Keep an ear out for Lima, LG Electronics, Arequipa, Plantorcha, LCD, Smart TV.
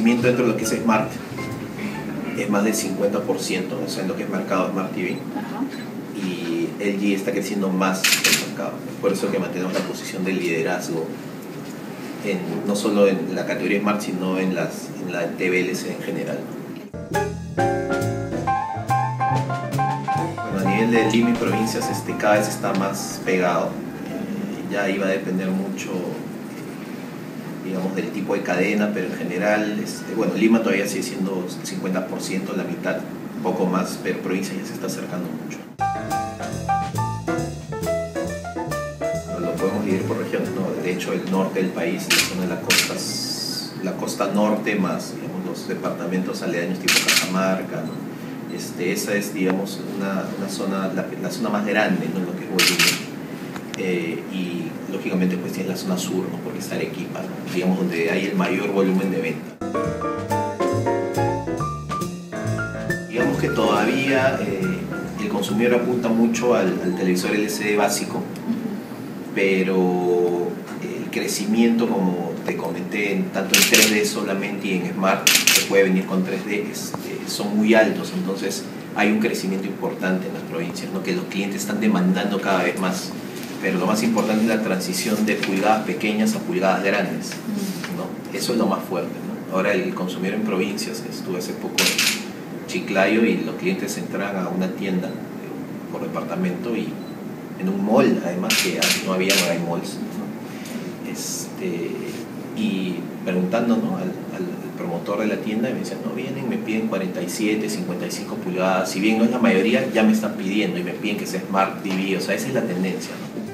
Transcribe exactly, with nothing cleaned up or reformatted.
crecimiento dentro de lo que es Smart es más del cincuenta por ciento, o sea, en lo que es mercado Smart T V. Ajá. Y L G está creciendo más que el mercado. Es por eso que mantenemos la posición de liderazgo, en, no solo en la categoría Smart, sino en, las, en la T V L C en general. Bueno, a nivel de Lima y provincias, este, cada vez está más pegado. Eh, ya iba a depender mucho, digamos, del tipo de cadena, pero en general, este, bueno, Lima todavía sigue siendo cincuenta por ciento, la mitad, un poco más, pero provincia ya se está acercando mucho. No lo podemos dividir por regiones, ¿no? De hecho, el norte del país, la zona de la costa, la costa norte, más, digamos, los departamentos aledaños tipo Cajamarca, ¿no? Este, esa es, digamos, una, una zona, la, la zona más grande, ¿no?, en lo que es Bolivia. Eh, y lógicamente pues tiene la zona sur, ¿no?, porque está Arequipa, ¿no?, digamos, donde hay el mayor volumen de venta. Digamos que todavía eh, el consumidor apunta mucho al, al televisor L C D básico, pero el crecimiento, como te comenté, en, tanto en tres D solamente y en Smart, que puede venir con tres D, es, eh, son muy altos, entonces hay un crecimiento importante en las provincias, ¿no?, que los clientes están demandando cada vez más. Pero lo más importante es la transición de pulgadas pequeñas a pulgadas grandes, ¿no? Eso es lo más fuerte, ¿no? Ahora el consumidor en provincias, estuve hace poco en Chiclayo y los clientes entran a una tienda por departamento y en un mall, además, que no había, no hay malls, ¿no? Este, y preguntando, ¿no?, al, al promotor de la tienda, y me decían, no, vienen, me piden cuarenta y siete, cincuenta y cinco pulgadas, si bien no es la mayoría, ya me están pidiendo y me piden que sea Smart T V, o sea, esa es la tendencia, ¿no?